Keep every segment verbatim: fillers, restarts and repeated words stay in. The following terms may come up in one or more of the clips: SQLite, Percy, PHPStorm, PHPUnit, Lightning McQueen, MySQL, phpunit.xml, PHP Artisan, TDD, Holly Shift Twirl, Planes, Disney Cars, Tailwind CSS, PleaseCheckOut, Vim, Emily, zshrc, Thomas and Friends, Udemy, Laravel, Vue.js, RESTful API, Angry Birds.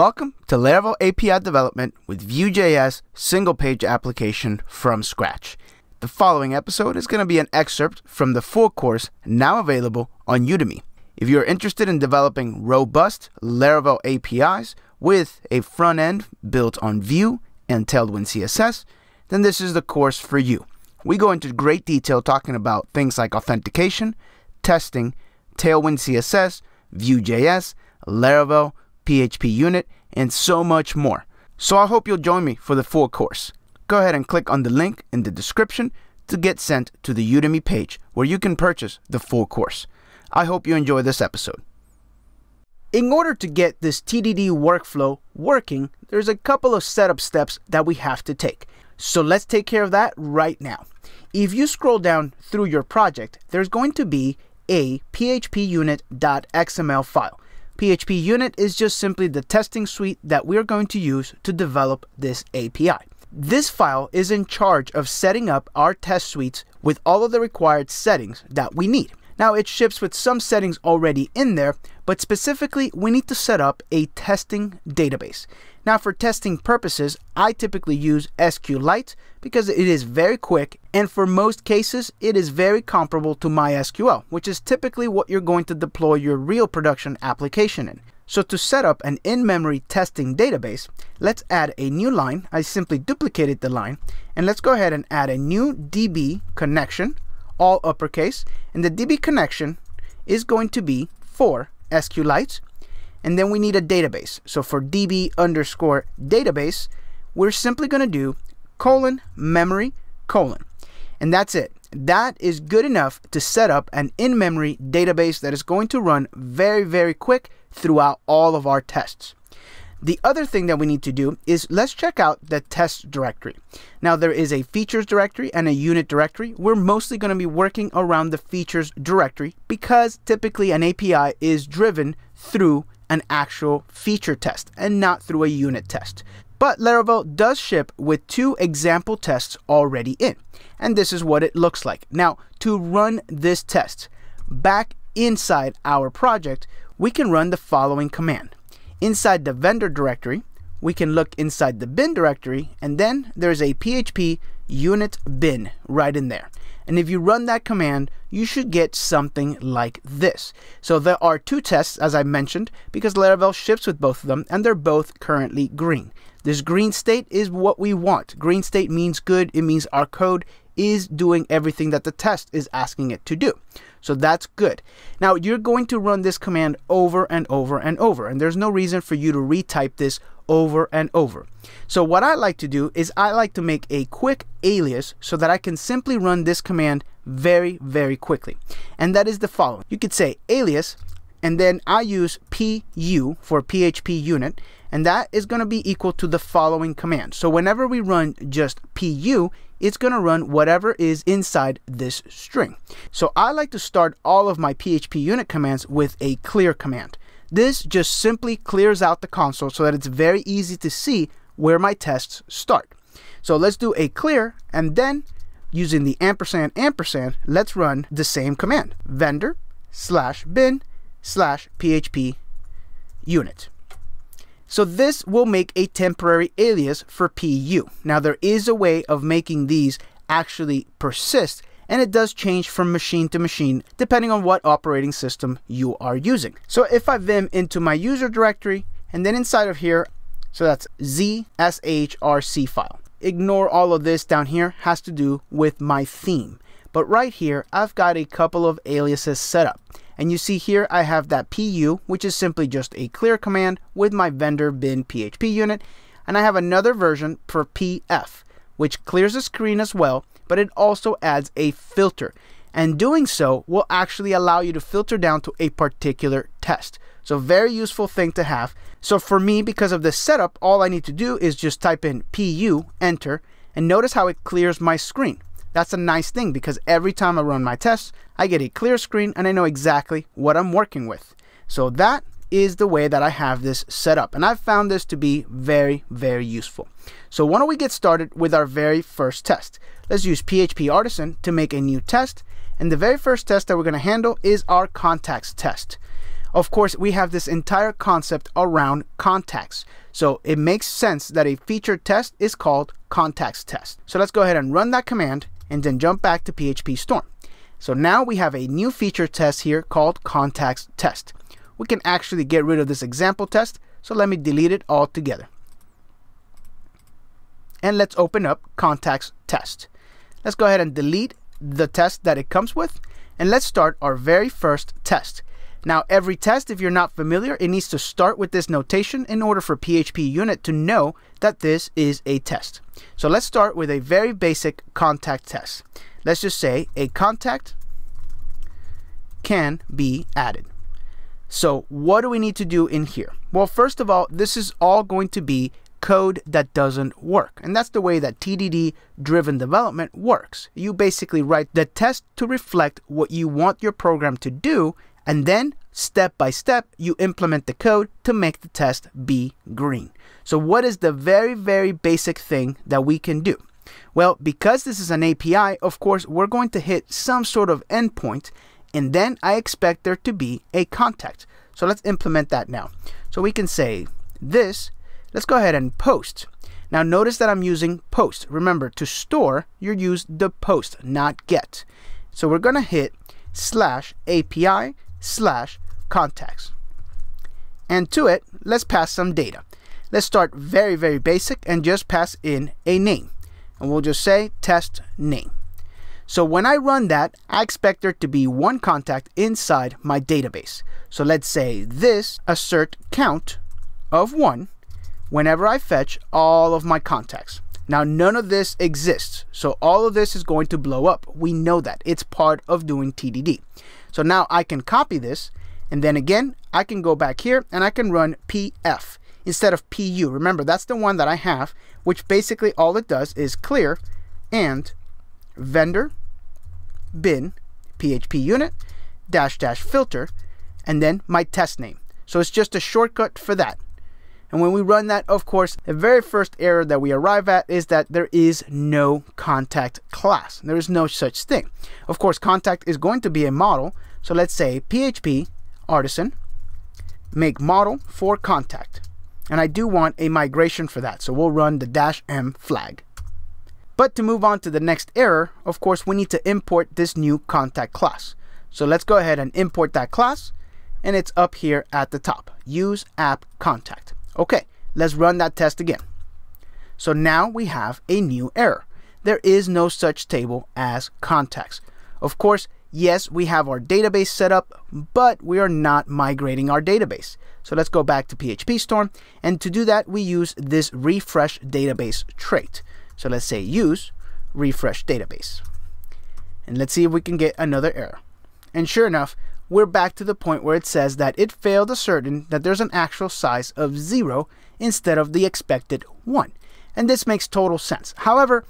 Welcome to Laravel A P I development with Vue.js single page application from scratch. The following episode is going to be an excerpt from the full course now available on Udemy. If you're interested in developing robust Laravel A P Is with a front end built on Vue and Tailwind C S S, then this is the course for you. We go into great detail talking about things like authentication, testing, Tailwind C S S, Vue.js, Laravel, PHPUnit, and so much more. So I hope you'll join me for the full course. Go ahead and click on the link in the description to get sent to the Udemy page where you can purchase the full course. I hope you enjoy this episode. In order to get this T D D workflow working, there's a couple of setup steps that we have to take. So let's take care of that right now. If you scroll down through your project, there's going to be a P H P unit dot X M L file. PHPUnit is just simply the testing suite that we're going to use to develop this A P I. This file is in charge of setting up our test suites with all of the required settings that we need. Now, it ships with some settings already in there, but specifically we need to set up a testing database. Now, for testing purposes, I typically use SQLite because it is very quick, and for most cases it is very comparable to MySQL, which is typically what you're going to deploy your real production application in. So to set up an in-memory testing database, let's add a new line. I simply duplicated the line, and let's go ahead and add a new D B connection, all uppercase, and the D B connection is going to be for SQLite, and then we need a database. So for D B underscore database, we're simply going to do colon memory colon, and that's it. That is good enough to set up an in-memory database that is going to run very, very quick throughout all of our tests. The other thing that we need to do is let's check out the test directory. Now, there is a features directory and a unit directory. We're mostly going to be working around the features directory because typically an A P I is driven through an actual feature test and not through a unit test. But Laravel does ship with two example tests already in, and this is what it looks like. Now, to run this test back inside our project, we can run the following command. Inside the vendor directory, we can look inside the bin directory, and then there's a P H P unit bin right in there. And if you run that command, you should get something like this. So there are two tests, as I mentioned, because Laravel ships with both of them, and they're both currently green. This green state is what we want. Green state means good. It means our code is doing everything that the test is asking it to do. So that's good. Now, you're going to run this command over and over and over, and there's no reason for you to retype this over and over. So what I like to do is I like to make a quick alias so that I can simply run this command very, very quickly. And that is the following. You could say alias, and then I use P U for P H P unit, and that is going to be equal to the following command. So whenever we run just P U, it's going to run whatever is inside this string. So I like to start all of my P H P unit commands with a clear command. This just simply clears out the console so that it's very easy to see where my tests start. So let's do a clear, and then using the ampersand ampersand, let's run the same command, vendor slash bin slash P H P unit. So this will make a temporary alias for P U. Now, there is a way of making these actually persist, and it does change from machine to machine depending on what operating system you are using. So if I vim into my user directory, and then inside of here, so that's zshrc file. Ignore all of this down here, has to do with my theme. But right here, I've got a couple of aliases set up. And you see here I have that P U, which is simply just a clear command with my vendor bin P H P unit. And I have another version for P F, which clears the screen as well, but it also adds a filter. And doing so will actually allow you to filter down to a particular test. So very useful thing to have. So for me, because of this setup, all I need to do is just type in P U, enter, and notice how it clears my screen. That's a nice thing because every time I run my tests, I get a clear screen and I know exactly what I'm working with. So that is the way that I have this set up, and I've found this to be very, very useful. So why don't we get started with our very first test? Let's use P H P Artisan to make a new test, and the very first test that we're going to handle is our contacts test. Of course, we have this entire concept around contacts. So it makes sense that a feature test is called contacts test. So let's go ahead and run that command and then jump back to PHPStorm. So now we have a new feature test here called contacts test. We can actually get rid of this example test. So let me delete it altogether. And let's open up contacts test. Let's go ahead and delete the test that it comes with. And let's start our very first test. Now, every test, if you're not familiar, it needs to start with this notation in order for PHPUnit to know that this is a test. So let's start with a very basic contact test. Let's just say a contact can be added. So what do we need to do in here? Well, first of all, this is all going to be code that doesn't work. And that's the way that T D D driven development works. You basically write the test to reflect what you want your program to do, and then step by step you implement the code to make the test be green. So what is the very, very basic thing that we can do? Well, because this is an A P I, of course, we're going to hit some sort of endpoint, and then I expect there to be a contact. So let's implement that now. So we can say this. Let's go ahead and post. Now notice that I'm using post. Remember, to store, you use the post, not get. So we're going to hit slash A P I slash contacts. And to it, let's pass some data. Let's start very, very basic and just pass in a name. And we'll just say test name. So when I run that, I expect there to be one contact inside my database. So let's say this assert count of one whenever I fetch all of my contacts. Now, none of this exists. So all of this is going to blow up. We know that. It's part of doing T D D. So now I can copy this. And then again, I can go back here and I can run P F instead of P U. Remember, that's the one that I have, which basically all it does is clear and vendor bin PHPUnit dash dash filter and then my test name. So it's just a shortcut for that. And when we run that, of course, the very first error that we arrive at is that there is no contact class. There is no such thing. Of course, contact is going to be a model. So let's say P H P Artisan make model for contact. And I do want a migration for that. So we'll run the dash M flag. But to move on to the next error, of course, we need to import this new contact class. So let's go ahead and import that class. And it's up here at the top. Use app contact. Okay, let's run that test again. So now we have a new error. There is no such table as contacts. Of course, yes, we have our database set up, but we are not migrating our database. So let's go back to PHPStorm. And to do that, we use this refresh database trait. So let's say use refresh database. And let's see if we can get another error. And sure enough, we're back to the point where it says that it failed to ascertain that there's an actual size of zero instead of the expected one. And this makes total sense. However,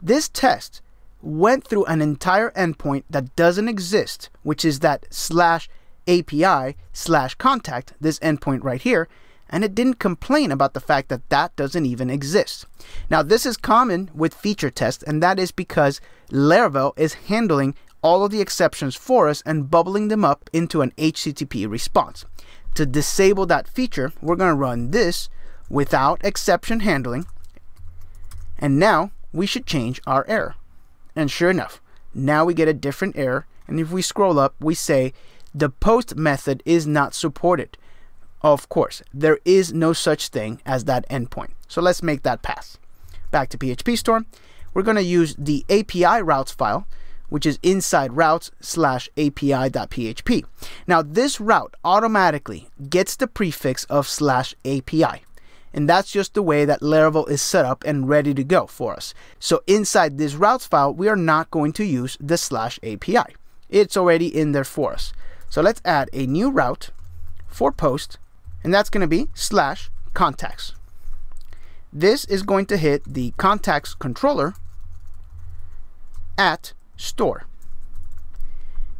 this test went through an entire endpoint that doesn't exist, which is that slash A P I slash contact, this endpoint right here, and it didn't complain about the fact that that doesn't even exist. Now, this is common with feature tests, and that is because Laravel is handling all of the exceptions for us and bubbling them up into an H T T P response. To disable that feature, we're going to run this without exception handling. And now we should change our error. And sure enough, now we get a different error. And if we scroll up, we say the post method is not supported. Of course, there is no such thing as that endpoint. So let's make that pass. Back to PHPStorm. We're going to use the A P I routes file, which is inside routes slash A P I dot P H P. Now this route automatically gets the prefix of slash A P I. And that's just the way that Laravel is set up and ready to go for us. So inside this routes file, we are not going to use the slash A P I. It's already in there for us. So let's add a new route for post, and that's going to be slash contacts. This is going to hit the contacts controller at store.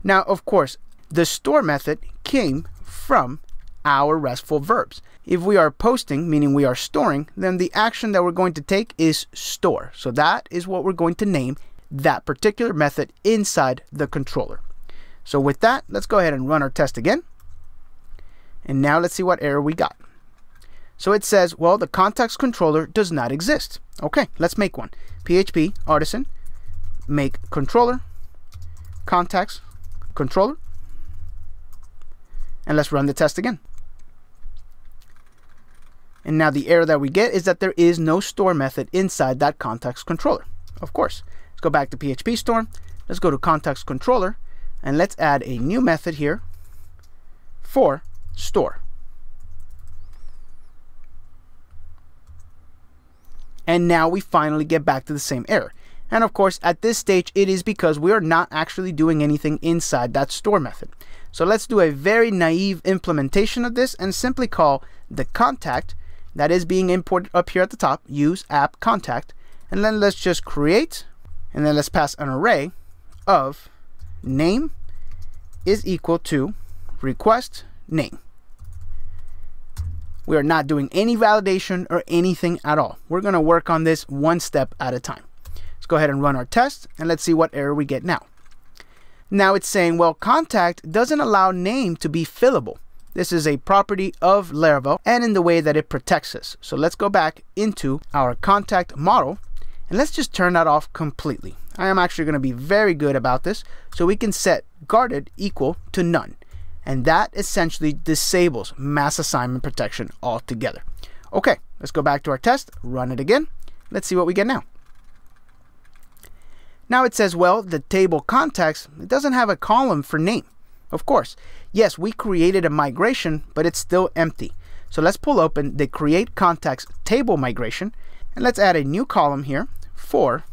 Now, of course, the store method came from our RESTful verbs. If we are posting, meaning we are storing, then the action that we're going to take is store. So that is what we're going to name that particular method inside the controller. So with that, let's go ahead and run our test again. And now let's see what error we got. So it says, well, the context controller does not exist. Okay, let's make one. P H P Artisan, make controller, context controller. And let's run the test again. And now the error that we get is that there is no store method inside that context controller. Of course. Let's go back to PHPStorm. Let's go to context controller and let's add a new method here for store. And now we finally get back to the same error. And of course, at this stage, it is because we are not actually doing anything inside that store method. So let's do a very naive implementation of this and simply call the contact that is being imported up here at the top, use app contact. And then let's just create, and then let's pass an array of name is equal to request name. We are not doing any validation or anything at all. We're going to work on this one step at a time. Let's go ahead and run our test and let's see what error we get now. Now it's saying, well, contact doesn't allow name to be fillable. This is a property of Laravel and in the way that it protects us. So let's go back into our contact model and let's just turn that off completely. I am actually going to be very good about this. So we can set guarded equal to none. And that essentially disables mass assignment protection altogether. Okay, let's go back to our test, run it again. Let's see what we get now. Now it says, well, the table context, it doesn't have a column for name. Of course, yes, we created a migration, but it's still empty. So let's pull open the create context table migration and let's add a new column here for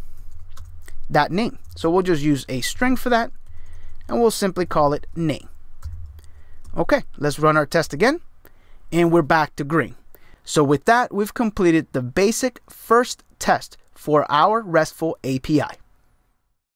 that name. So we'll just use a string for that and we'll simply call it name. Okay, let's run our test again and we're back to green. So with that, we've completed the basic first test for our RESTful A P I.